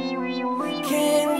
Can